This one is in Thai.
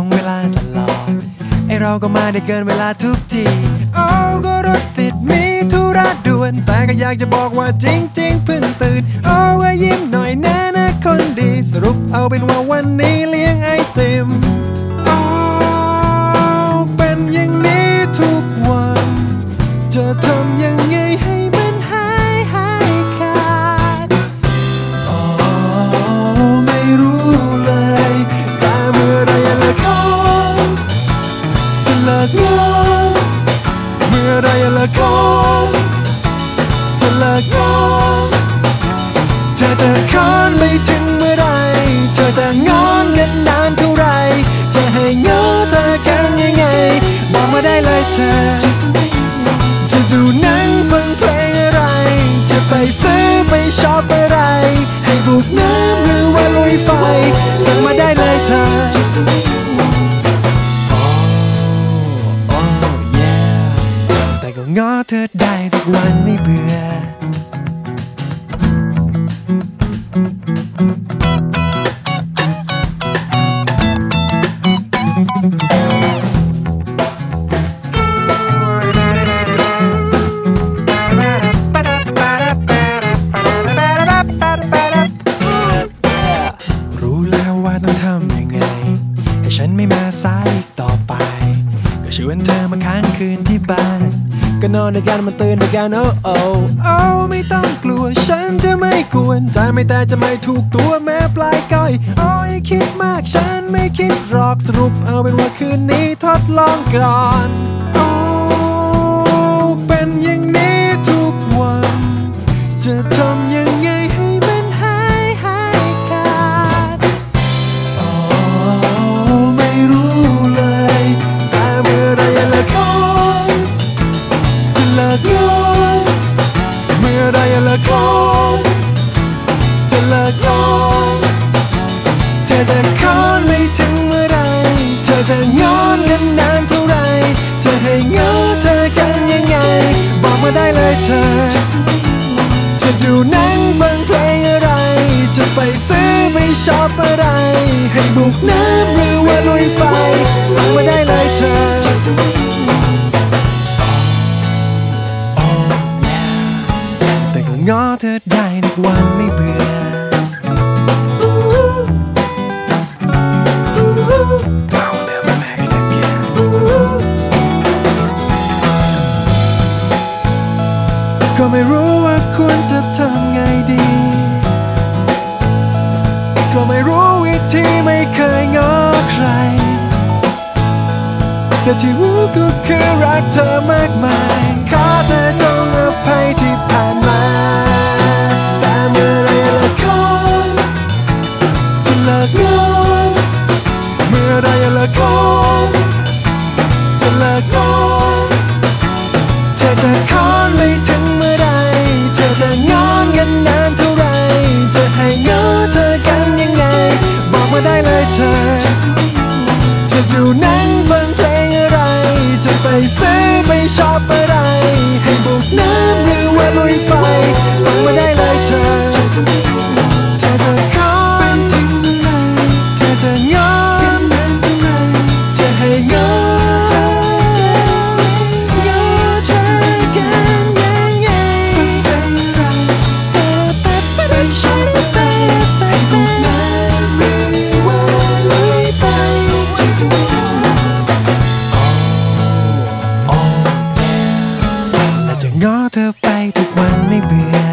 รงเวลาตลอดไอเราก็มาได้เกินเวลาทุกทีโอ้ก็รถติดมีธุระด่วนแต่ก็อยากจะบอกว่าจริงๆเพิ่งตื่นโอ้ว่ายิ้มหน่อยแน่นะคนดีสรุปเอาเป็นว่าวันนี้เลี้ยงไอติมโอ้เป็นอย่างนี้ทุกวันจะทำยังไงให้มันหายขาดโอ้ไม่รู้เลยแต่เมื่อไรละเขาจะเลิกงงเมื่อไรละเขาจะเลิกงงเธอจะค้อนไปถึงเมื่อไรเธอจะงอนกันนานเท่าไรจะให้เงาเธอแค่ยังไงบอกมาได้เลยเธอดูหนังฟังเพลงอะไรจะไปซื้อไปชอบอะไรให้บุกน้ำหรือว่าลุยไฟสั่งมาได้เลยเธอ oh yeah แต่ก็ง้อเธอได้ทุกวันไม่เบื่อนอนด้วยกันมันตื่นด้วยกันโอ้โอ้โอ้ไม่ต้องกลัวฉันจะไม่กวนใจไม่แต่จะไม่ถูกตัวแม้ปลายก้อยโอ้ยคิดมากฉันไม่คิดหรอกสรุปเอาเป็นว่าคืนนี้ทดลองก่อนโอ้เป็นอย่างนี้ทุกวันจะทำยังไงให้มันหายขาดโอ้ไม่รู้เลยแต่เมื่อไรละเขาจะเลิกงงเมื่อไรละคงจะเลิกงงเธอจะค้อนไม่ถึงเมื่อไรเธอจะงอนกันนานเท่าไรจะให้เงาเธอกันยังไงบอกมาได้เลยเธอจะดูหนังฟังเพลงอะไรจะไปซื้อไปชอบอะไรให้บุกน้ำหรือว่าลุยไฟสั่งมาได้เลยเธอง้อเธอได้ทุกวันไม่เบื่อก็ไม่รู้ว่าควรจะทำไงดีก็ไม่รู้วิธีไม่เคยง้อใครแต่ที่รู้ก็คือรักเธอมากมายขอเธอจงอภัยที่ผ่านมาแต่เมื่อไรละคนจะเลิกงอนเมื่อไรละคนจะเลิกงอนเธอจะค้อนไปถึงเมื่อไรเธอจะงอนกันนานเท่าไรจะให้เงาเธอกันยังไงบอกมาได้เลยเธอจะดูหนังฟังเพลงอะไรจะไปซื้อไปชอบอะไรให้บุกน้ำหรือว่าลุยไฟสั่งมาได้เลยเธอเธอจะขอทิ้งอะไรเธอจะงอนจะให้งองอเธอกันยังไงไปชอบอะไรให้บุกน้ำหรือว่าลุยไฟOh, oh, yeah. และจะง้อเธอไปทุกวันไม่เบื่อ